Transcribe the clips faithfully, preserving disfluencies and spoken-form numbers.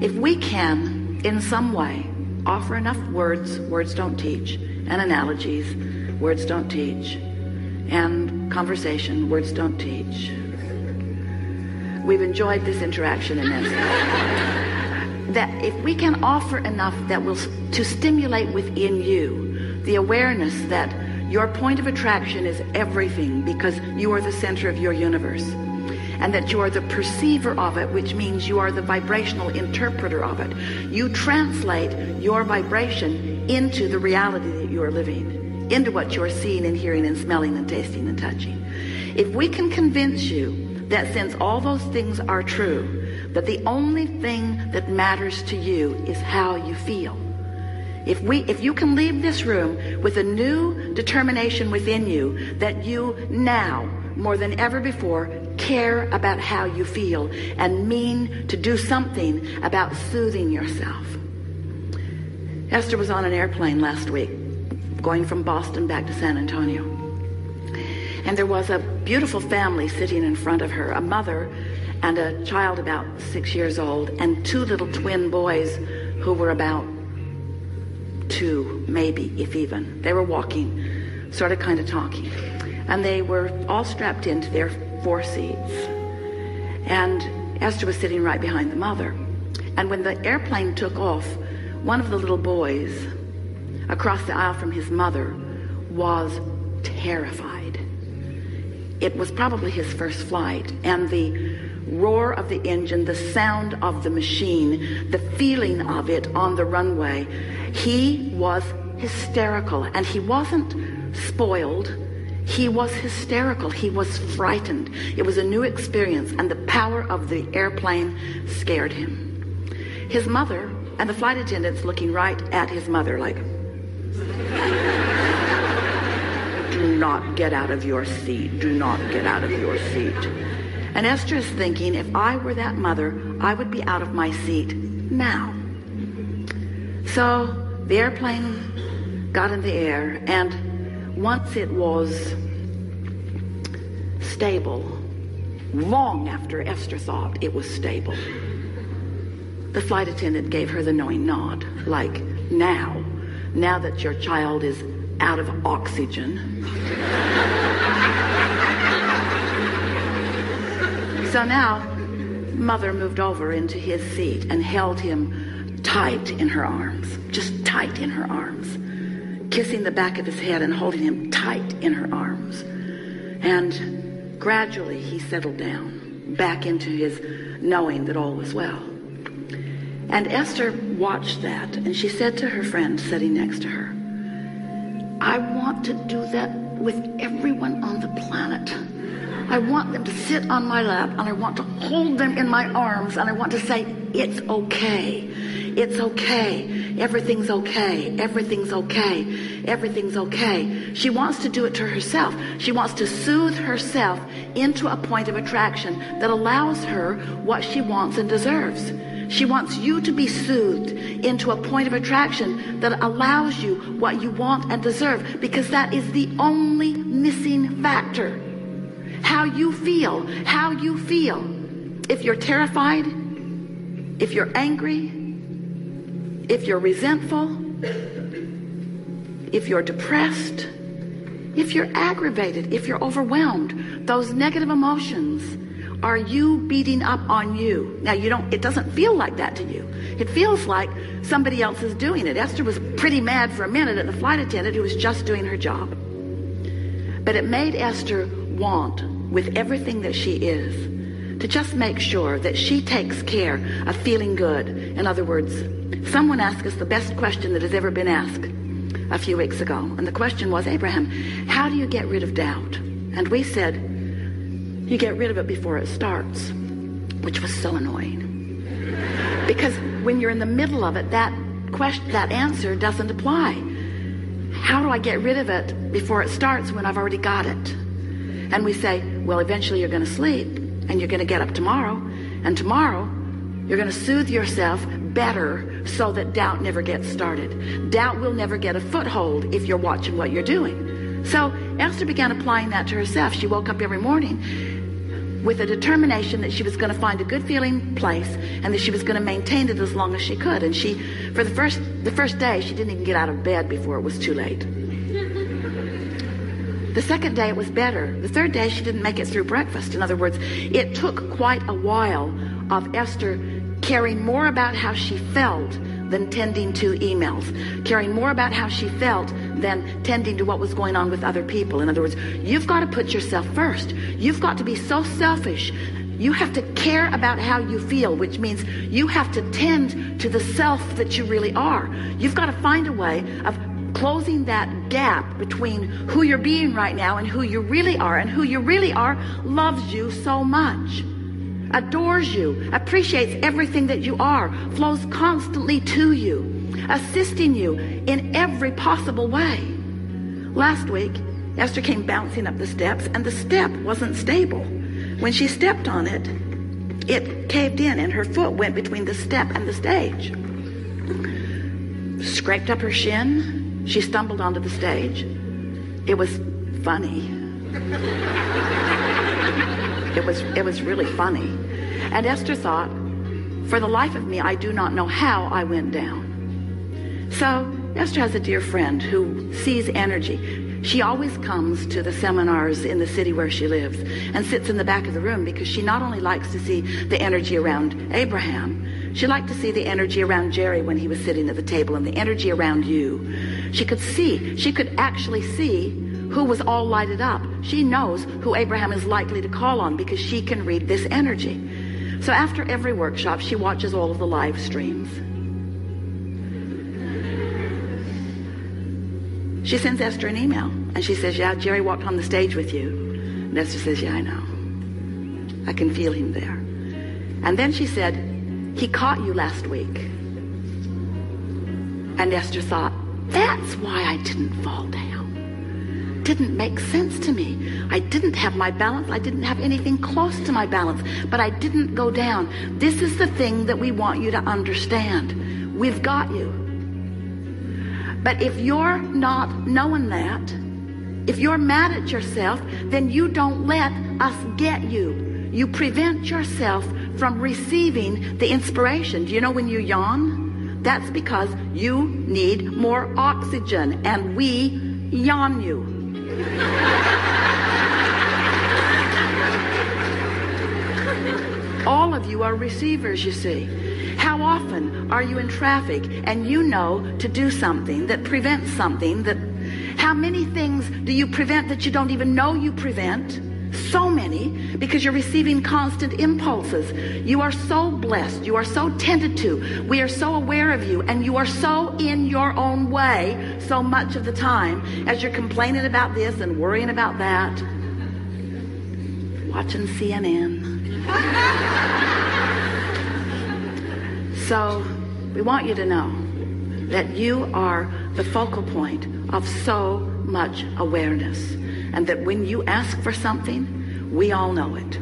If we can, in some way, offer enough words, words don't teach, and analogies, words don't teach, and conversation, words don't teach. We've enjoyed this interaction immensely. That if we can offer enough that will to stimulate within you the awareness that your point of attraction is everything, because you are the center of your universe, and that you are the perceiver of it, which means you are the vibrational interpreter of it. You translate your vibration into the reality that you are living, into what you are seeing and hearing and smelling and tasting and touching. If we can convince you that since all those things are true, that the only thing that matters to you is how you feel. If we, if you can leave this room with a new determination within you that you now, more than ever before, care about how you feel and mean to do something about soothing yourself. Esther was on an airplane last week, going from Boston back to San Antonio. And there was a beautiful family sitting in front of her, a mother and a child about six years old, and two little twin boys who were about two, maybe, if even. They were walking, sort of kind of talking, and they were all strapped into their four seats, and Esther was sitting right behind the mother. And when the airplane took off, one of the little boys across the aisle from his mother was terrified. It was probably his first flight, and the roar of the engine, the sound of the machine, the feeling of it on the runway, he was hysterical. And he wasn't spoiled, he was hysterical, he was frightened. It was a new experience, and the power of the airplane scared him. His mother and the flight attendants looking right at his mother like, do not get out of your seat, do not get out of your seat. And Esther is thinking, if I were that mother, I would be out of my seat now. So the airplane got in the air, and once it was stable, long after Esther thought it was stable, the flight attendant gave her the knowing nod, like, now, now that your child is out of oxygen. So now mother moved over into his seat and held him tight in her arms, just tight in her arms, kissing the back of his head and holding him tight in her arms. And gradually he settled down back into his knowing that all was well. And Esther watched that, and she said to her friend sitting next to her, I want to do that with everyone on the planet. I want them to sit on my lap, and I want to hold them in my arms, and I want to say, it's okay, it's okay, everything's okay, everything's okay, everything's okay. She wants to do it to herself. She wants to soothe herself into a point of attraction that allows her what she wants and deserves. She wants you to be soothed into a point of attraction that allows you what you want and deserve, because that is the only missing factor. How you feel, how you feel. If you're terrified, if you're angry, if you're resentful, if you're depressed, if you're aggravated, if you're overwhelmed, those negative emotions are you beating up on you. Now you don't, it doesn't feel like that to you. It feels like somebody else is doing it. Esther was pretty mad for a minute at the flight attendant who was just doing her job. But it made Esther want, with everything that she is, to just make sure that she takes care of feeling good. In other words, someone asked us the best question that has ever been asked a few weeks ago, and the question was, Abraham, how do you get rid of doubt? And we said, you get rid of it before it starts, which was so annoying, because when you're in the middle of it, that question, that answer doesn't apply. How do I get rid of it before it starts when I've already got it? And we say, well, eventually you're going to sleep, and you're going to get up tomorrow, and tomorrow you're going to soothe yourself better so that doubt never gets started. Doubt will never get a foothold if you're watching what you're doing. So Esther began applying that to herself. She woke up every morning with a determination that she was going to find a good feeling place and that she was going to maintain it as long as she could. And she, for the first the first day, she didn't even get out of bed before it was too late. The second day it was better. The third day she didn't make it through breakfast. In other words, it took quite a while of Esther caring more about how she felt than tending to emails, caring more about how she felt than tending to what was going on with other people. In other words, you've got to put yourself first. You've got to be so selfish. You have to care about how you feel, which means you have to tend to the self that you really are. You've got to find a way of closing that gap between who you're being right now and who you really are. And who you really are loves you so much, adores you, appreciates everything that you are, flows constantly to you, assisting you in every possible way. Last week, Esther came bouncing up the steps, and the step wasn't stable. When she stepped on it, it caved in, and her foot went between the step and the stage. Scraped up her shin. She stumbled onto the stage. It was funny. It was, it was really funny. And Esther thought, for the life of me, I do not know how I went down. So Esther has a dear friend who sees energy. She always comes to the seminars in the city where she lives and sits in the back of the room, because she not only likes to see the energy around Abraham, she liked to see the energy around Jerry when he was sitting at the table, and the energy around you. She could see, she could actually see who was all lighted up. She knows who Abraham is likely to call on because she can read this energy. So after every workshop, she watches all of the live streams. She sends Esther an email and she says, yeah, Jerry walked on the stage with you. And Esther says, yeah, I know. I can feel him there. And then she said, he caught you last week. And Esther thought, that's why I didn't fall down. Didn't make sense to me. I didn't have my balance. I didn't have anything close to my balance, but I didn't go down. This is the thing that we want you to understand. We've got you. But if you're not knowing that, if you're mad at yourself, then you don't let us get you. You prevent yourself from receiving the inspiration. Do you know when you yawn? That's because you need more oxygen, and we yawn you. All of you are receivers, you see. How often are you in traffic and you know to do something that prevents something that... How many things do you prevent that you don't even know you prevent? So many, because you're receiving constant impulses. You are so blessed. You are so tended to. We are so aware of you, and you are so in your own way so much of the time, as you're complaining about this and worrying about that, watching C N N. So we want you to know that you are the focal point of so much awareness. And that when you ask for something, we all know it.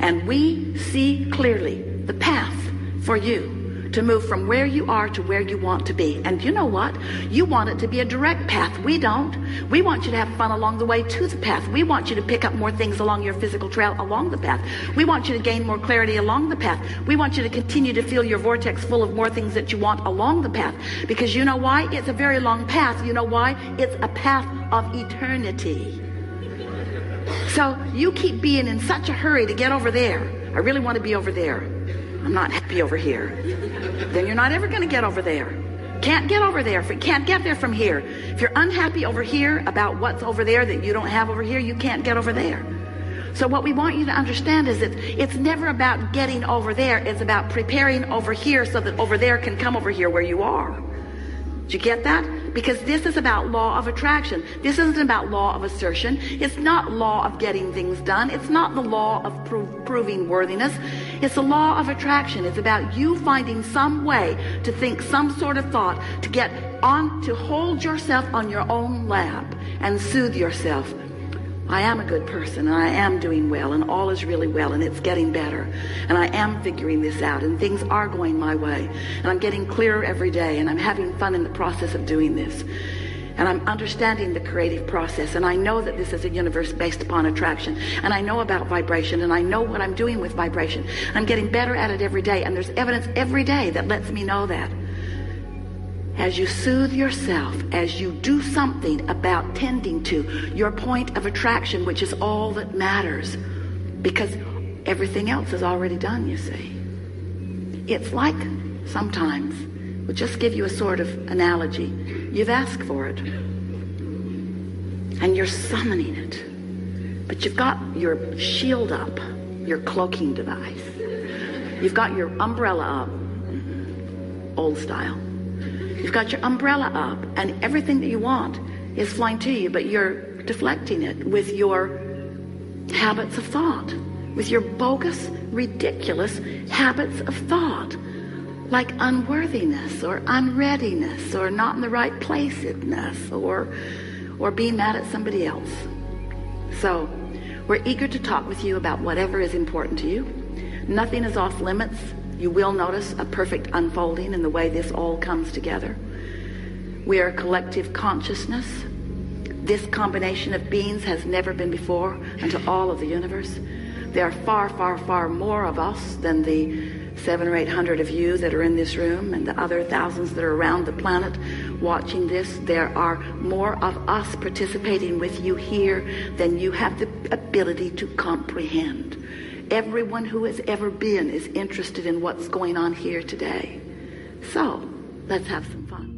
And we see clearly the path for you to move from where you are to where you want to be. And you know what? You want it to be a direct path. We don't. We want you to have fun along the way to the path. We want you to pick up more things along your physical trail along the path. We want you to gain more clarity along the path. We want you to continue to feel your vortex full of more things that you want along the path. Because you know why? It's a very long path. You know why? It's a path of eternity. So you keep being in such a hurry to get over there. I really want to be over there. I'm not happy over here. Then you're not ever going to get over there. Can't get over there. Can't get there from here. If you're unhappy over here about what's over there that you don't have over here, you can't get over there. So what we want you to understand is that it's never about getting over there. It's about preparing over here so that over there can come over here where you are. Did you get that? Because this is about law of attraction. This isn't about law of assertion. It's not law of getting things done. It's not the law of pro proving worthiness. It's the law of attraction. It's about you finding some way to think some sort of thought to get on, to hold yourself on your own lap and soothe yourself. I am a good person, and I am doing well, and all is really well, and it's getting better, and I am figuring this out, and things are going my way, and I'm getting clearer every day, and I'm having fun in the process of doing this. and I'm understanding the creative process, and I know that this is a universe based upon attraction, and I know about vibration, and I know what I'm doing with vibration. I'm getting better at it every day, and there's evidence every day that lets me know that. As you soothe yourself, as you do something about tending to your point of attraction, which is all that matters, because everything else is already done, you see. It's like sometimes, we'll just give you a sort of analogy. You've asked for it, and you're summoning it, but you've got your shield up, your cloaking device. You've got your umbrella up, old style. You've got your umbrella up, and everything that you want is flying to you, but you're deflecting it with your habits of thought, with your bogus, ridiculous habits of thought, like unworthiness or unreadiness or not in the right placedness or or being mad at somebody else. So we're eager to talk with you about whatever is important to you. Nothing is off limits. You will notice a perfect unfolding in the way this all comes together. We are a collective consciousness. This combination of beings has never been before unto all of the universe. There are far, far, far more of us than the seven or eight hundred of you that are in this room, and the other thousands that are around the planet watching this. There are more of us participating with you here than you have the ability to comprehend. Everyone who has ever been is interested in what's going on here today. So let's have some fun.